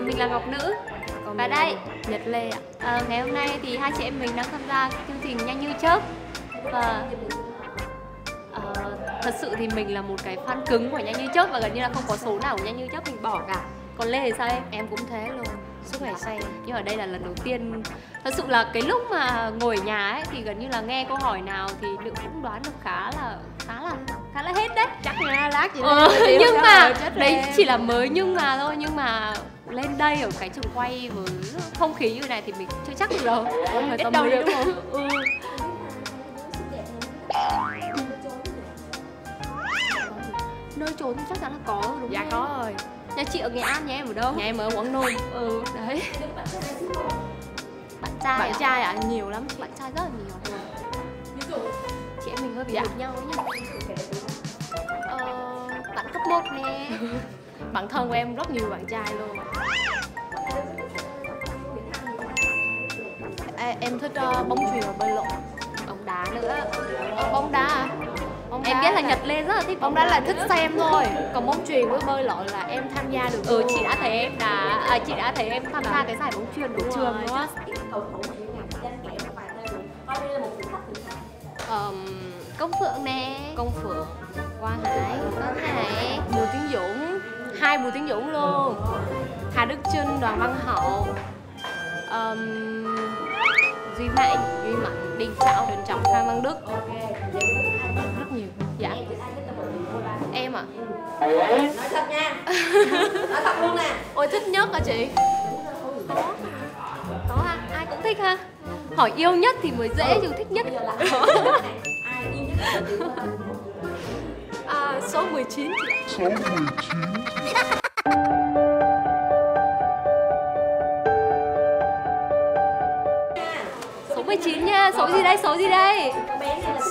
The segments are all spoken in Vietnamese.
Mình là Ngọc Nữ và đây Nhật Lê ạ. Ngày hôm nay thì hai chị em mình đang tham gia chương trình Nhanh Như Chớp. Và thật sự thì mình là một cái fan cứng của Nhanh Như Chớp và gần như là không có số nào của Nhanh Như Chớp mình bỏ cả. Còn Lê thì sao em? Em cũng thế luôn, suốt ngày say. Nhưng ở đây là lần đầu tiên, thật sự là cái lúc mà ngồi ở nhà ấy thì gần như là nghe câu hỏi nào thì Lượng cũng đoán được khá là hết đấy. Chắc là lát gì đấy. Nhưng mà đấy em chỉ là mới nhưng mà thôi. Nhưng mà lên đây ở cái trường quay với không khí như này thì mình chưa chắc được đâu. Biết đâu được. Nơi trốn thì chắc chắn là có rồi đúng không? Dạ có rồi. Nhà chị ở Nghệ An, nhà em ở đâu? Nhà em ở Quảng Nôm. Ừ, đấy. Bạn trai ạ? Nhiều lắm chị. Bạn trai rất là nhiều. Ví dụ chị em mình hơi bị giống nhau nhá. Bạn cấp 1 nè. Bạn thân của em rất nhiều bạn trai luôn. Em thích bóng chuyền và bơi lội. Bóng đá nữa. Bóng đá à? Em biết là Nhật Lê rất là thích bóng đá, là thích xem thôi. Còn bóng chuyền với bơi lội là em tham gia được. Ừ, chị đã thấy em đã chị đã thấy em tham gia cái giải bóng chuyền của trường đúng không? Công Phượng nè. Công Phượng, Quang Hải, Bùi Tiến Dũng, hai Bùi Tiến Dũng luôn, Hà Đức Trình, Đoàn Văn Hậu, Duy Mạnh, Đình Trọng, Hà Văn Đức. Rất nhiều. Dạ. Em ạ. À? Nói thật nha. Nói thật luôn nè. Ôi thích nhất hả chị? Có ha, ai cũng thích ha. Hỏi yêu nhất thì mới dễ chứ thích nhất là ai yêu nhất? Số 19 chị ạ. Số 19. Số 19 nha, số gì đây? Số gì đây?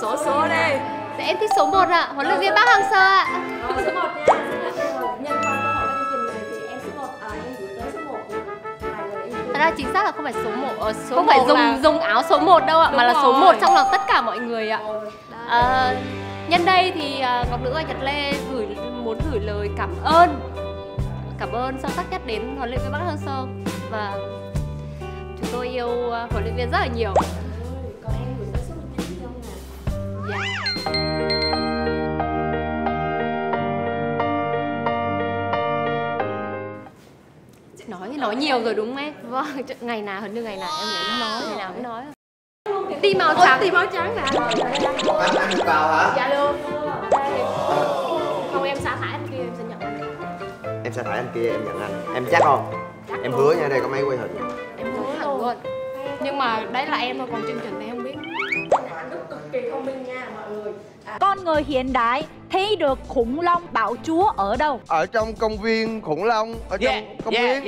Số đây. Dạ, em thích số 1 ạ. Huấn luyện viên bác Hoàng Sơ ạ. Số 1 nha. Nhân qua câu hỏi chương trình này thì em số 1 em gửi tới số 1. Thật ra chính xác là không phải số 1, không phải dùng áo số 1 đâu ạ, mà là số 1 trong lòng tất cả mọi người ạ. Nhân đây thì Ngọc Nữ và Nhật Lê muốn gửi lời cảm ơn sâu sắc nhất đến huấn luyện viên bác Hân Sơn, và chúng tôi yêu huấn luyện viên rất là nhiều. Còn em gửi tới số 19 không ạ? Dạ. Nói nhiều rồi đúng không em? Vâng, ngày nào hình như ngày nào em cũng nói, ngày nào cũng nói. Đi màu trắng. Đi màu trắng nè. Anh được vào hả? Dạ luôn. Không em sa thải anh kia em sẽ nhận anh. Em sa thải anh kia em nhận anh. Em chắc không? Chắc em hứa nha, đây có máy quay hình. Em hứa luôn. Nhưng mà đấy là em thôi, còn chương trình này không biết. Đức cực kỳ thông minh nha mọi người. Con người hiện đại thấy được khủng long bạo chúa ở đâu? Ở trong công viên khủng long. Ở trong công viên.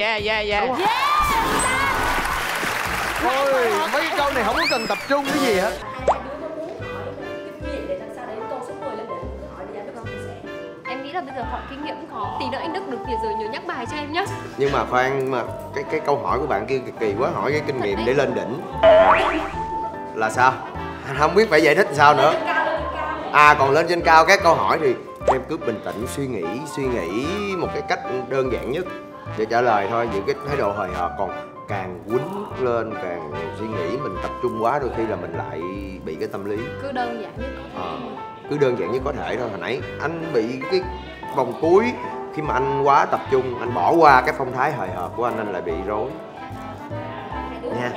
Thôi, mấy câu này không có cần tập trung cái gì hết. Hai đứa có muốn hỏi kinh nghiệm để làm sao đấy câu số 10 lên để hỏi đi anh Đức sẽ. Em nghĩ là bây giờ hỏi kinh nghiệm cũng khó. Tí nữa anh Đức được thì rồi nhớ nhắc bài cho em nhé. Nhưng mà khoan, mà cái câu hỏi của bạn kia cực kỳ quá, hỏi cái kinh nghiệm để lên đỉnh là sao? Không biết phải giải thích sao nữa. À còn lên trên cao các câu hỏi thì em cứ bình tĩnh suy nghĩ một cái cách đơn giản nhất để trả lời thôi, những cái thái độ hời hợt. Còn càng quýnh lên càng suy nghĩ, mình tập trung quá đôi khi là mình lại bị cái tâm lý cứ đơn giản nhất có thể. Cứ đơn giản nhất có thể thôi. Hồi nãy anh bị cái vòng cuối khi mà anh quá tập trung, anh bỏ qua cái phong thái hời hợt của anh lại bị rối nha.